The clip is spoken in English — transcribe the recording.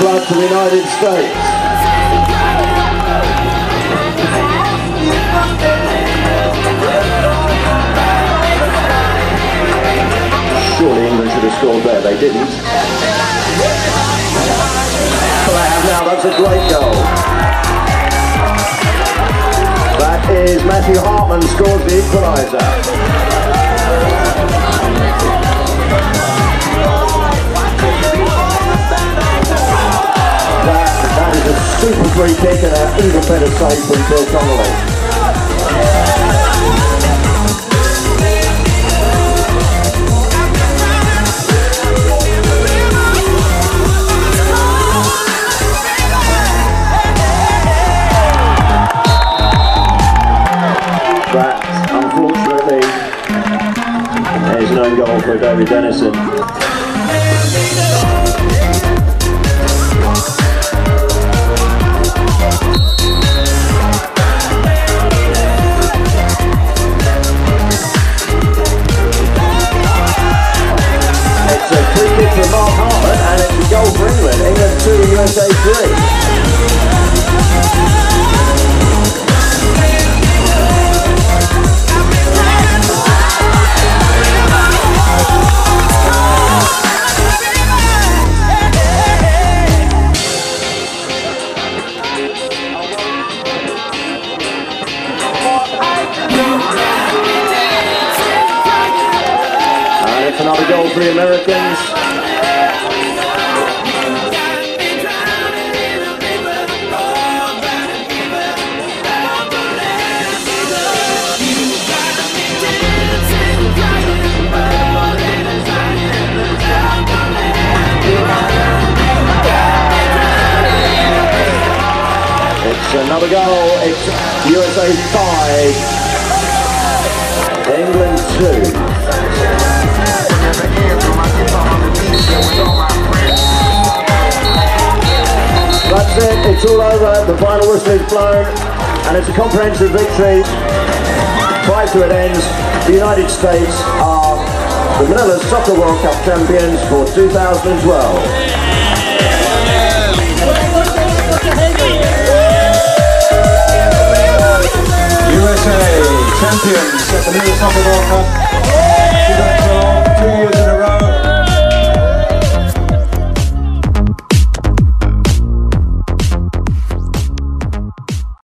club to the United States. Surely England should have scored there, they didn't. Clam now, that's a great goal. That is Matthew Hartman scores the equaliser. That is a super free kick and an even better save from Bill Connolly. That, unfortunately, there's no goal for David Dennison. It's a free kick for Mark Hartman and it's a goal for England. England 2, USA 3. Another goal for the Americans. It's another goal. It's USA 5, England 2. That's it, it's all over, the final whistle is blown, and it's a comprehensive victory. 5-2 it ends. The United States are the Manila Soccer World Cup champions for 2012. USA champions at the Manila Soccer World Cup.